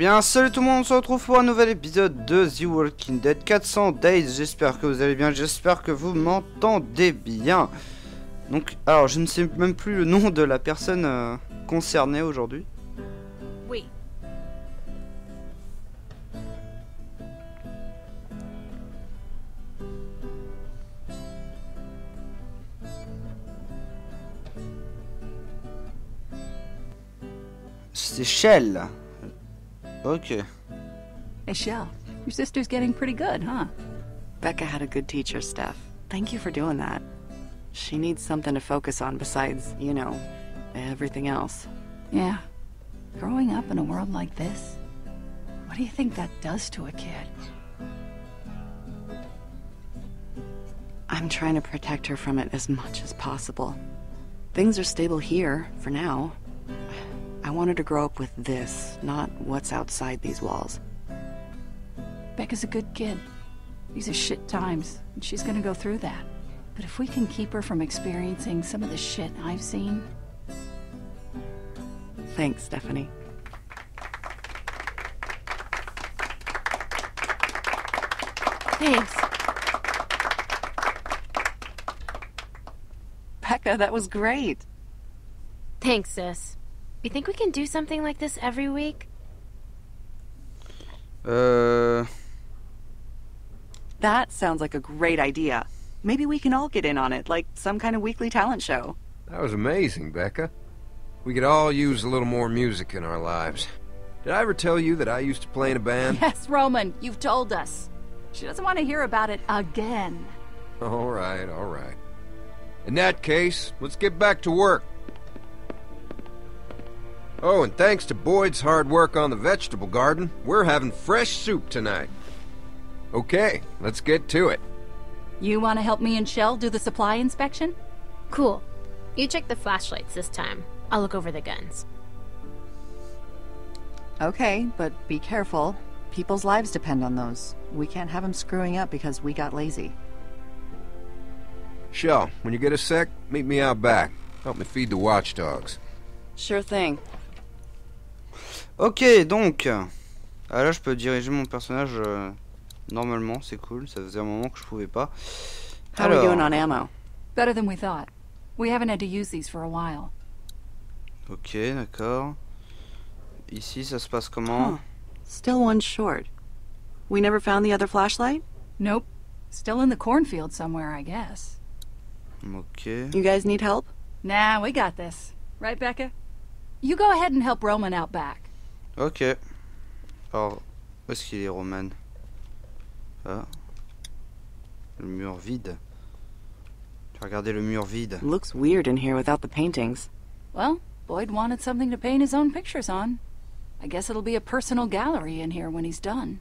bien salut tout le monde, on se retrouve pour un nouvel épisode de The Walking Dead 400 Days. J'espère que vous allez bien, j'espère que vous m'entendez bien. Donc, alors je ne sais même plus le nom de la personne concernée aujourd'hui. Oui. C'est Shel. Okay. Hey, Shel, your sister's getting pretty good, huh? Becca had a good teacher, Steph. Thank you for doing that. She needs something to focus on besides, you know, everything else. Yeah. Growing up in a world like this, what do you think that does to a kid? I'm trying to protect her from it as much as possible. Things are stable here, for now. I wanted to grow up with this, not what's outside these walls. Becca's a good kid. These are shit times, and she's gonna go through that. But if we can keep her from experiencing some of the shit I've seen... Thanks, Stephanie. Thanks. Becca, that was great. Thanks, sis. You think we can do something like this every week? That sounds like a great idea. Maybe we can all get in on it, like some kind of weekly talent show. That was amazing, Becca. We could all use a little more music in our lives. Did I ever tell you that I used to play in a band? Yes, Roman, you've told us. She doesn't want to hear about it again. All right, all right. In that case, let's get back to work. Oh, and thanks to Boyd's hard work on the vegetable garden, we're having fresh soup tonight. Okay, let's get to it. You want to help me and Shel do the supply inspection? Cool. You check the flashlights this time. I'll look over the guns. Okay, but be careful. People's lives depend on those. We can't have them screwing up because we got lazy. Shel, when you get a sec, meet me out back. Help me feed the watchdogs. Sure thing. Ok, donc ah là je peux diriger mon personnage normalement, c'est cool, ça faisait un moment que je pouvais pas. Alors, ok, d'accord. Ici ça se passe comment? Still one short. We never found the other flashlight? Nope. Still in the cornfield somewhere, I guess. Ok. You guys need help? Nah, we got this. Right, Becca? You go ahead and help Roman out back. Ok. Alors, où est-ce qu'il est, Roman? Ah. Le mur vide. Regardez le mur vide. Looks weird in here without the paintings. Well, Boyd wanted something to paint his own pictures on. I guess it'll be a personal gallery in here when he's done.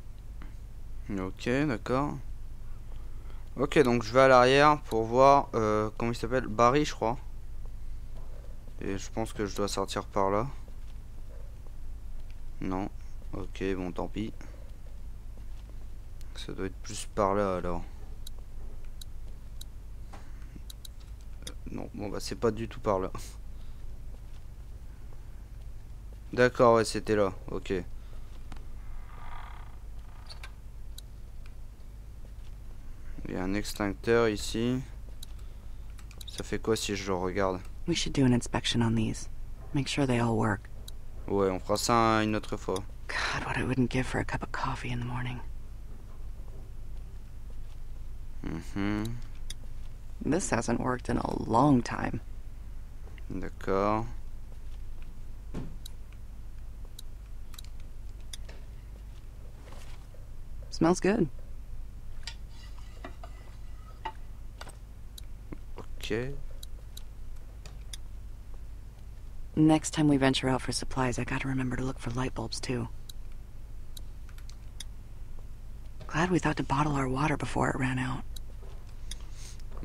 Ok, d'accord. Ok, donc je vais à l'arrière pour voir comment il s'appelle, Barry, je crois. Et je pense que je dois sortir par là. Non. Ok, bon, tant pis. Ça doit être plus par là, alors. Non, bon, bah, c'est pas du tout par là. D'accord, ouais, c'était là. Ok. Il y a un extincteur ici. Ça fait quoi si je le regarde? We should do an inspection on these. Make sure they all work. Ouais, on fera ça une autre fois. God, what I wouldn't give for a cup of coffee in the morning. This hasn't worked in a long time. D'accord. Smells good. Okay. Next time we venture out for supplies, I gotta remember to look for light bulbs, too. Glad we thought to bottle our water before it ran out.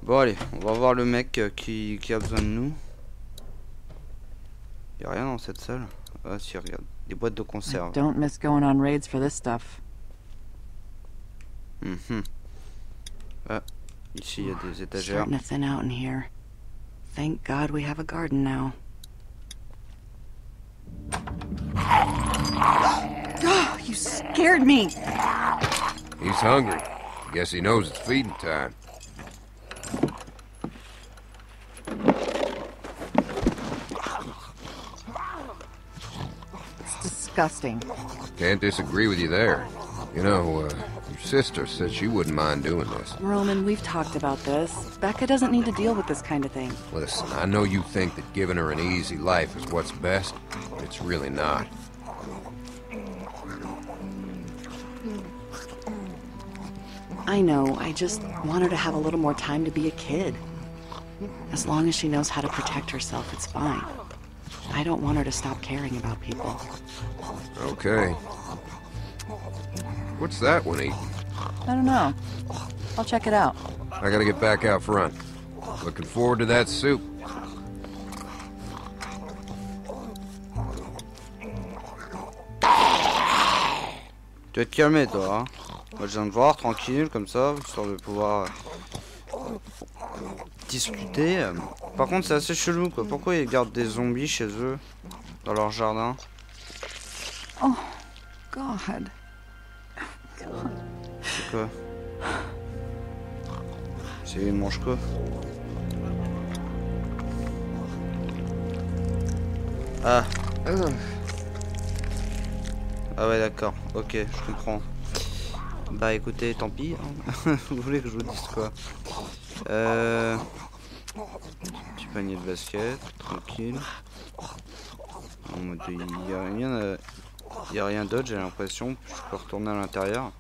Bon, allez, on va voir le mec qui a besoin de nous. Y'a rien dans cette salle? Ah, si, regarde. Des boîtes de conserve. I don't miss going on raids for this stuff. Ah, ici, il y a des étagères. Starting to thin out in here. Thank God we have a garden now. You scared me. He's hungry. Guess he knows it's feeding time. It's disgusting. Can't disagree with you there. You know, your sister said she wouldn't mind doing this. Roman, we've talked about this. Becca doesn't need to deal with this kind of thing. Listen, I know you think that giving her an easy life is what's best, but it's really not. I know, I just want her to have a little more time to be a kid. As long as she knows how to protect herself, it's fine. I don't want her to stop caring about people. Okay. What's that one eating? I don't know. I'll check it out. I gotta get back out front. Looking forward to that soup. Tu vas te calmer, toi. Moi, je viens de voir, tranquille, comme ça, histoire de pouvoir discuter. Par contre, c'est assez chelou, quoi. Pourquoi ils gardent des zombies chez eux, dans leur jardin? Oh, God. C'est quoi? C'est une manche quoi? Ah. Ah ouais d'accord, ok, je comprends. Bah écoutez, tant pis. Hein. Vous voulez que je vous dise quoi? Petit panier de basket, tranquille. En mode, il n'y a rien d'autre, j'ai l'impression. Je peux retourner à l'intérieur.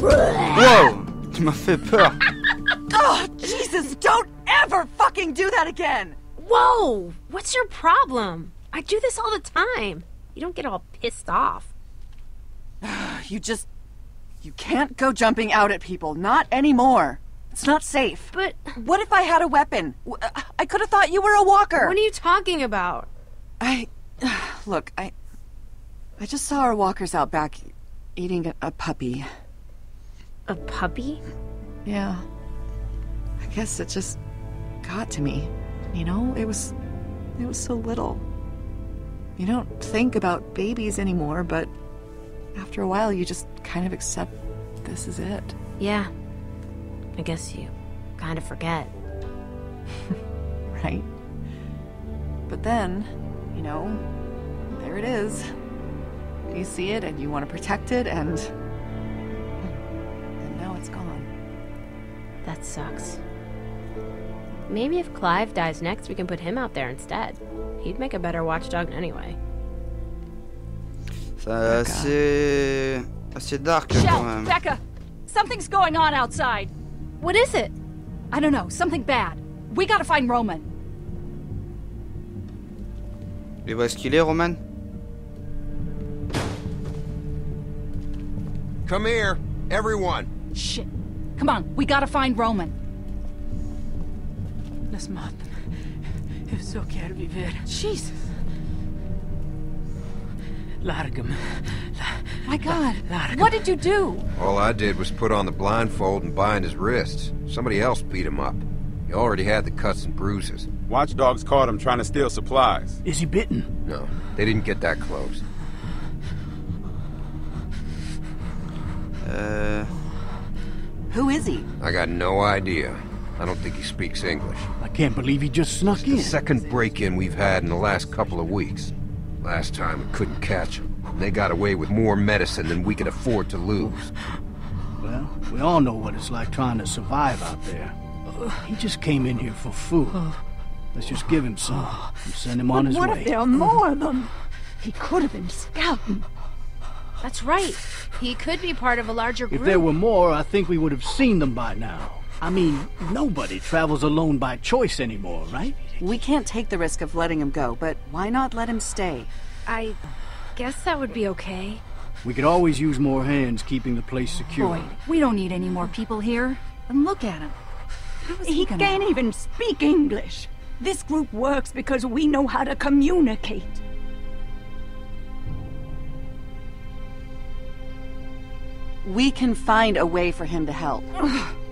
Wow! Tu m'as fait peur! Oh, Jesus, don't ever fucking do that again! Whoa! What's your problem? I do this all the time. You don't get all pissed off. You can't go jumping out at people. Not anymore. It's not safe. But... What if I had a weapon? I could have thought you were a walker! What are you talking about? Look, I just saw our walkers out back eating a puppy. A puppy? Yeah. I guess it just got to me. You know, it was so little. You don't think about babies anymore, but after a while you just kind of accept this is it. Yeah. I guess you kind of forget. Right? But then, you know, there it is. You see it and you want to protect it and now it's gone. That sucks. Maybe if Clive dies next, we can put him out there instead. He'd make a better watchdog anyway. C'est assez dark quand même. Shel, Becca, something's going on outside. What is it? I don't know, something bad. We gotta find Roman. Et où est-ce qu'il est, Roman? Come here, everyone. Shit. Come on, we gotta find Roman. Las matan. Eso quiero vivir. Jesus. Largum. My God. What did you do? All I did was put on the blindfold and bind his wrists. Somebody else beat him up. He already had the cuts and bruises. Watchdogs caught him trying to steal supplies. Is he bitten? No, they didn't get that close. Who is he? I got no idea. I don't think he speaks English. I can't believe he just snuck in. It's the second break-in we've had in the last couple of weeks. Last time we couldn't catch him. They got away with more medicine than we could afford to lose. Well, we all know what it's like trying to survive out there. He just came in here for food. Let's just give him some and send him on his way. What if there are more of them? He could have been scouting. That's right. He could be part of a larger group. If there were more, I think we would have seen them by now. I mean, nobody travels alone by choice anymore, right? We can't take the risk of letting him go, but why not let him stay? I guess that would be okay. We could always use more hands keeping the place secure. Boyd, we don't need any more people here. And look at him. He can't even speak English. This group works because we know how to communicate. We can find a way for him to help.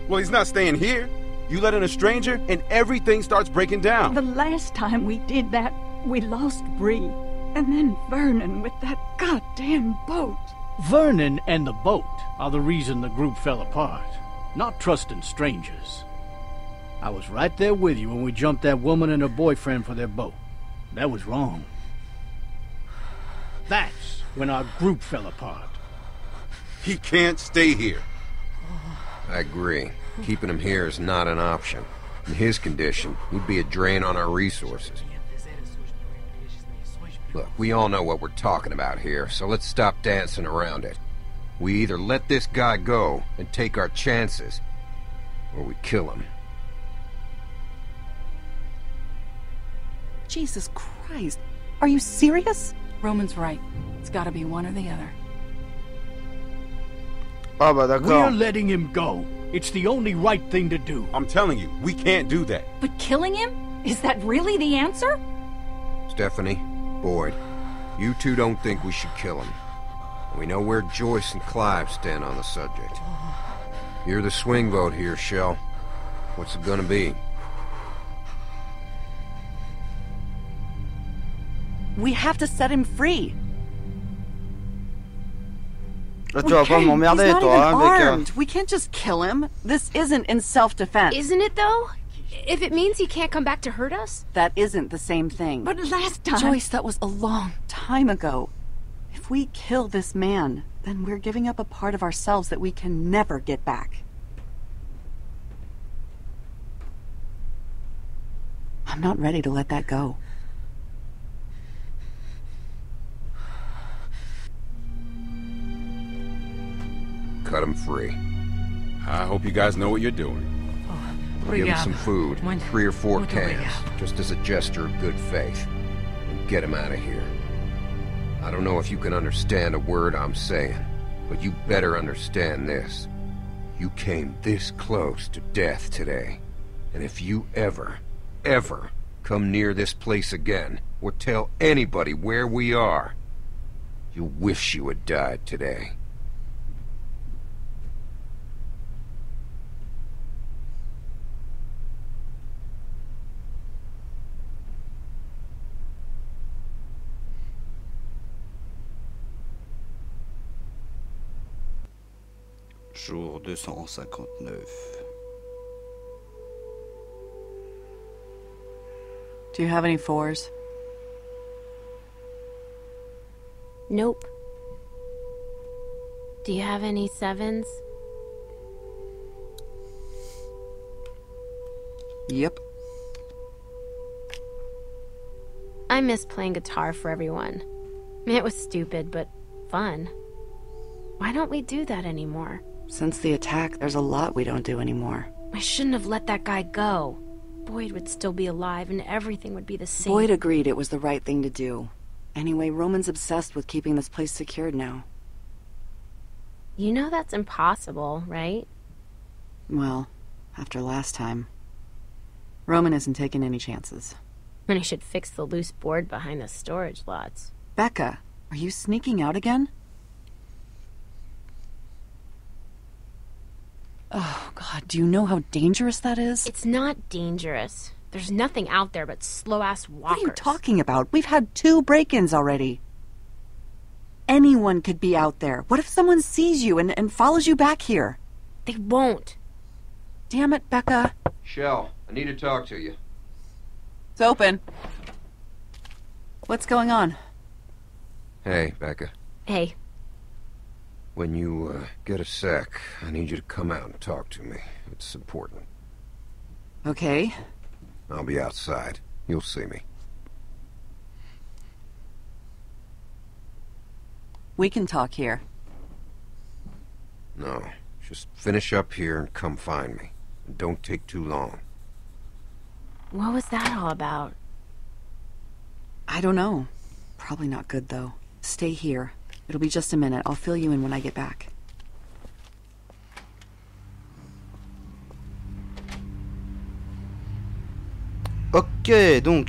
Well, he's not staying here. You let in a stranger, and everything starts breaking down. The last time we did that, we lost Bree. And then Vernon with that goddamn boat. Vernon and the boat are the reason the group fell apart. Not trusting strangers. I was right there with you when we jumped that woman and her boyfriend for their boat. That was wrong. That's when our group fell apart. He can't stay here. I agree. Keeping him here is not an option. In his condition, he'd be a drain on our resources. Look, we all know what we're talking about here, so let's stop dancing around it. We either let this guy go and take our chances, or we kill him. Jesus Christ, are you serious? Roman's right. It's gotta be one or the other. We're letting him go. It's the only right thing to do. I'm telling you, we can't do that. But killing him? Is that really the answer? Stephanie, Boyd, you two don't think we should kill him. We know where Joyce and Clive stand on the subject. You're the swing vote here, Shel. What's it gonna be? We have to set him free. We can't just kill him. This isn't in self-defense. Isn't it though? If it means he can't come back to hurt us? That isn't the same thing. But last time... Joyce, that was a long time ago. If we kill this man, then we're giving up a part of ourselves that we can never get back. I'm not ready to let that go. Cut him free. I hope you guys know what you're doing. Give him some food, 3 or 4 cans, just as a gesture of good faith. And get him out of here. I don't know if you can understand a word I'm saying, but you better understand this. You came this close to death today. And if you ever, ever come near this place again, or tell anybody where we are, you'll wish you had died today. Jour 259. Do you have any 4s? Nope. Do you have any 7s? Yep. I miss playing guitar for everyone. It was stupid, but fun. Why don't we do that anymore? Since the attack, there's a lot we don't do anymore. I shouldn't have let that guy go. Boyd would still be alive and everything would be the same. Boyd agreed it was the right thing to do. Anyway, Roman's obsessed with keeping this place secured now. You know that's impossible, right? Well, after last time. Roman isn't taking any chances. Then he should fix the loose board behind the storage lots. Becca, are you sneaking out again? Oh, God, do you know how dangerous that is? It's not dangerous. There's nothing out there but slow-ass walkers. What are you talking about? We've had 2 break-ins already. Anyone could be out there. What if someone sees you and follows you back here? They won't. Damn it, Becca. Shel, I need to talk to you. It's open. What's going on? Hey, Becca. Hey. When you get a sec, I need you to come out and talk to me. It's important. Okay. I'll be outside. You'll see me. We can talk here. No. Just finish up here and come find me. And don't take too long. What was that all about? I don't know. Probably not good, though. Stay here. It'll be just a minute. I'll fill you in when I get back. Ok, donc...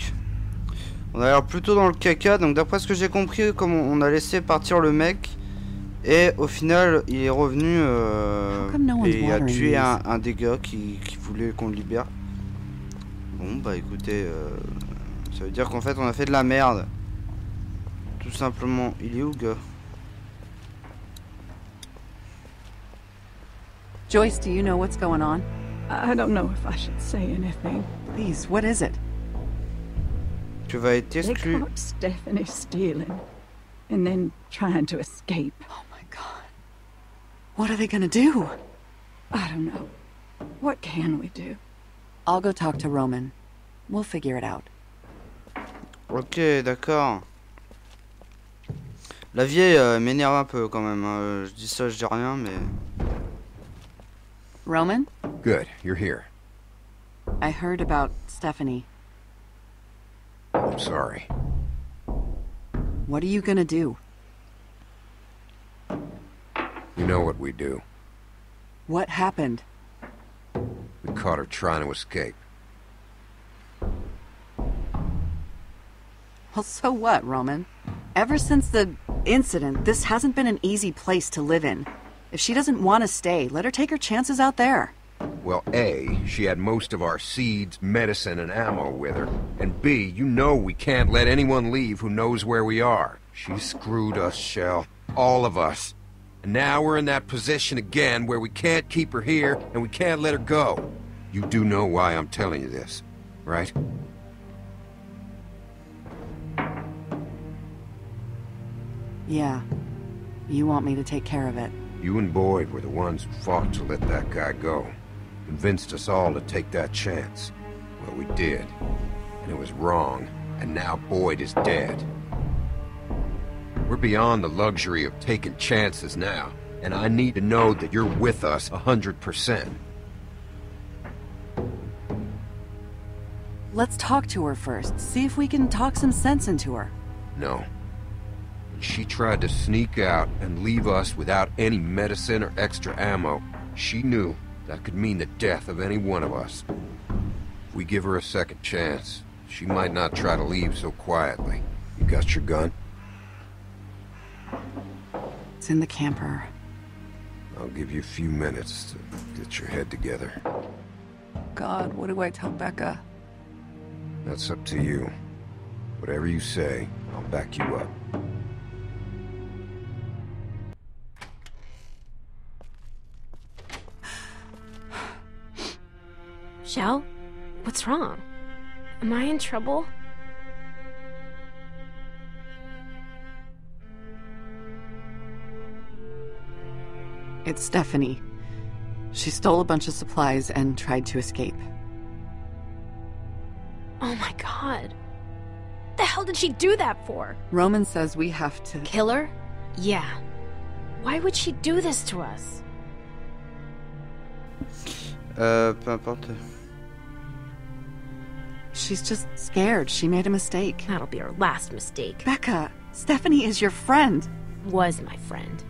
On a l'air plutôt dans le caca. Donc d'après ce que j'ai compris, comme on a laissé partir le mec... Et au final, il est revenu... et a tué un des gars qui voulait qu'on le libère. Bon bah écoutez... ça veut dire qu'en fait on a fait de la merde. Tout simplement, il est où, gars? Joyce, do you know what's going on? I don't know if I should say anything. Please, what is it? Tu vas être exclu. They caught Stephanie stealing and then trying to escape. Oh my God. What are they gonna do? I don't know. What can we do? I'll go talk to Roman. We'll figure it out. Ok, d'accord. La vieille m'énerve un peu quand même. Je dis ça, je dis rien, mais. Roman? Good, you're here. I heard about Stephanie. I'm sorry. What are you gonna do? You know what we do. What happened? We caught her trying to escape. Well, so what, Roman? Ever since the incident, this hasn't been an easy place to live in. If she doesn't want to stay, let her take her chances out there. Well, A, she had most of our seeds, medicine, and ammo with her. And B, you know we can't let anyone leave who knows where we are. She screwed us, Shel. All of us. And now we're in that position again where we can't keep her here and we can't let her go. You do know why I'm telling you this, right? Yeah. You want me to take care of it. You and Boyd were the ones who fought to let that guy go. Convinced us all to take that chance. Well, we did. And it was wrong. And now Boyd is dead. We're beyond the luxury of taking chances now. And I need to know that you're with us 100%. Let's talk to her first. See if we can talk some sense into her. No. She tried to sneak out and leave us without any medicine or extra ammo. She knew that could mean the death of any one of us. If we give her a second chance, she might not try to leave so quietly. You got your gun? It's in the camper. I'll give you a few minutes to get your head together. God, what do I tell Becca? That's up to you. Whatever you say, I'll back you up. Shel? What's wrong? Am I in trouble? It's Stephanie. She stole a bunch of supplies and tried to escape. Oh my God. What the hell did she do that for? Roman says we have to... Kill her? Yeah. Why would she do this to us? Peu importe. She's just scared. She made a mistake. That'll be her last mistake. Becca, Stephanie is your friend. Was my friend.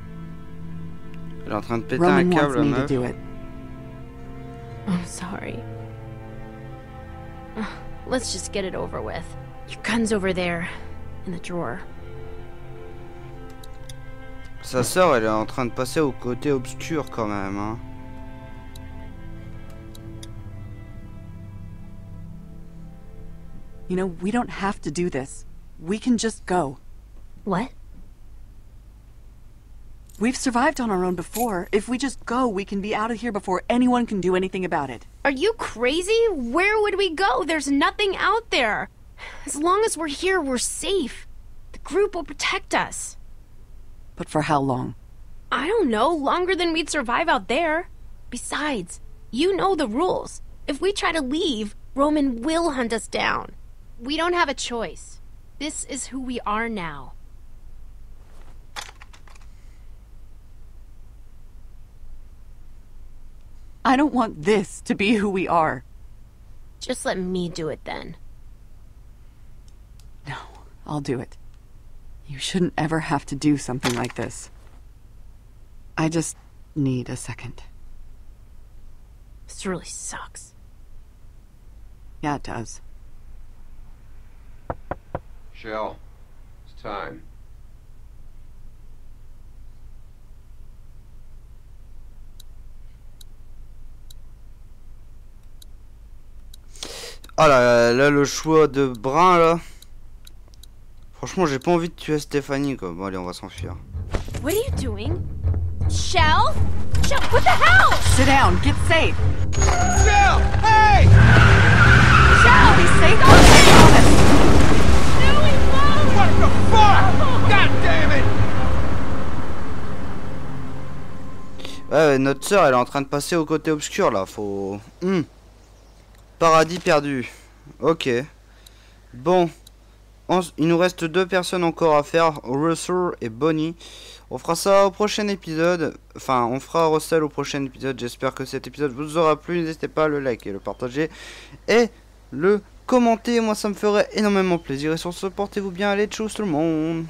Elle est en train de péter un câble, me to do it. I'm sorry. Let's just get it over with. Your gun's over there, in the drawer. Sa sœur, elle est en train de passer au côté obscur quand même, hein. You know, we don't have to do this. We can just go. What? We've survived on our own before. If we just go, we can be out of here before anyone can do anything about it. Are you crazy? Where would we go? There's nothing out there. As long as we're here, we're safe. The group will protect us. But for how long? I don't know. Longer than we'd survive out there. Besides, you know the rules. If we try to leave, Roman will hunt us down. We don't have a choice. This is who we are now. I don't want this to be who we are. Just let me do it then. No, I'll do it. You shouldn't ever have to do something like this. I just need a second. This really sucks. Yeah, it does. Shel, it's time. Ah là, là, le choix de brun là. Franchement, j'ai pas envie de tuer Stephanie, quoi. Bon, allez, on va s'enfuir. What are you doing? Shel? Shel, what the hell? Sit down, get safe. Shel, hey! Shel, be safe. Don't take all this. No, we won't. What the fuck? God damn it! Ouais, notre sœur, elle est en train de passer au côté obscur, là. Faut... Paradis perdu. Ok. Bon. Il nous reste deux personnes encore à faire, Russel et Bonnie. On fera ça au prochain épisode. Enfin, on fera Russel au prochain épisode. J'espère que cet épisode vous aura plu. N'hésitez pas à le liker, le partager et le commenter. Moi, ça me ferait énormément plaisir. Et sur ce, portez-vous bien. Allez, tchuss tout le monde.